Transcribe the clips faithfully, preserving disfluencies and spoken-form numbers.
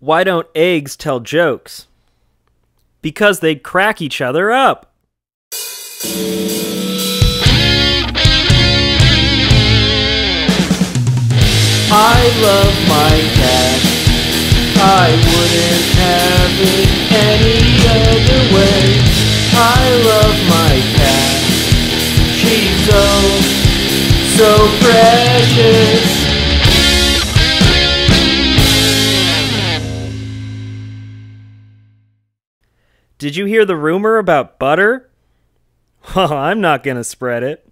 Why don't eggs tell jokes? Because they crack each other up. I love my cat. I wouldn't have it any other way. I love my cat. She's so, so precious. Did you hear the rumor about butter? Well, I'm not gonna spread it.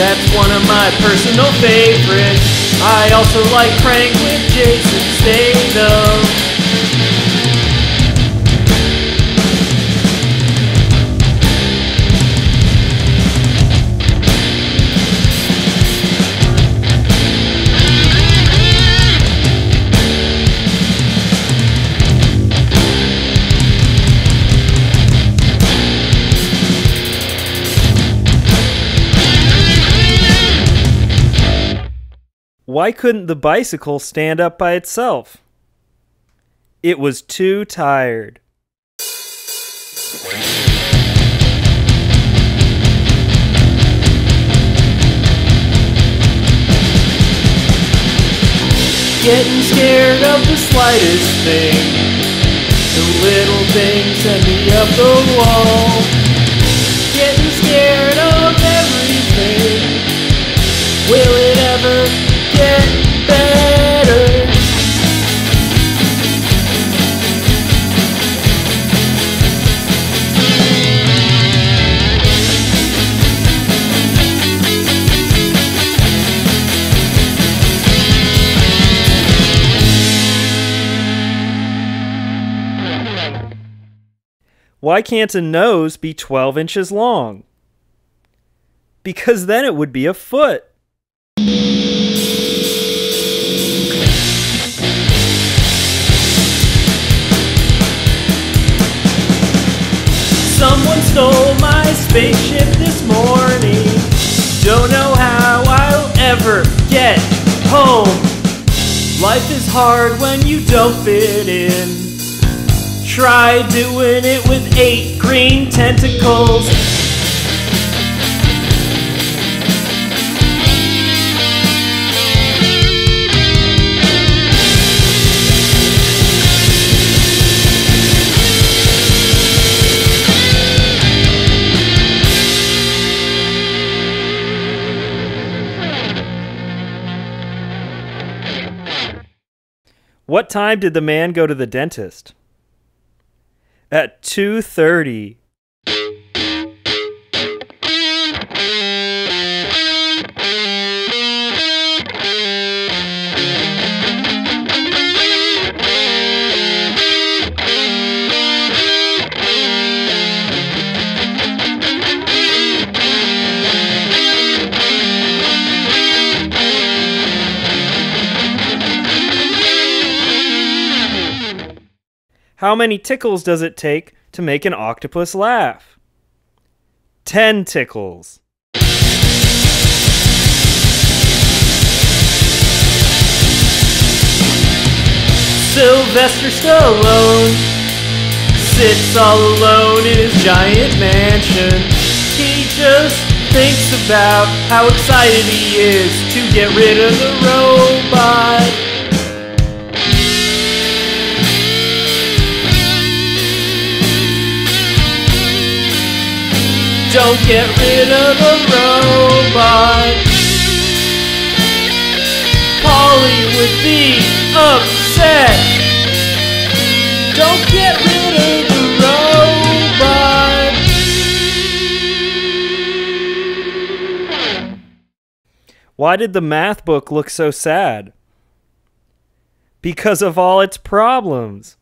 That's one of my personal favorites. I also like Crank with Jason Statham. Why couldn't the bicycle stand up by itself? It was too tired. Getting scared of the slightest thing. The little things send me up the wall. Getting scared of everything. Will it ever get better? Why can't a nose be twelve inches long? Because then it would be a foot. Someone stole my spaceship this morning. Don't know how I'll ever get home. Life is hard when you don't fit in. Try doing it with eight green tentacles. What time did the man go to the dentist? At two thirty. How many tickles does it take to make an octopus laugh? Ten tickles. Sylvester Stallone sits all alone in his giant mansion. He just thinks about how excited he is to get rid of the robot. Don't get rid of the robot. Polly would be upset. Don't get rid of the robot. Why did the math book look so sad? Because of all its problems.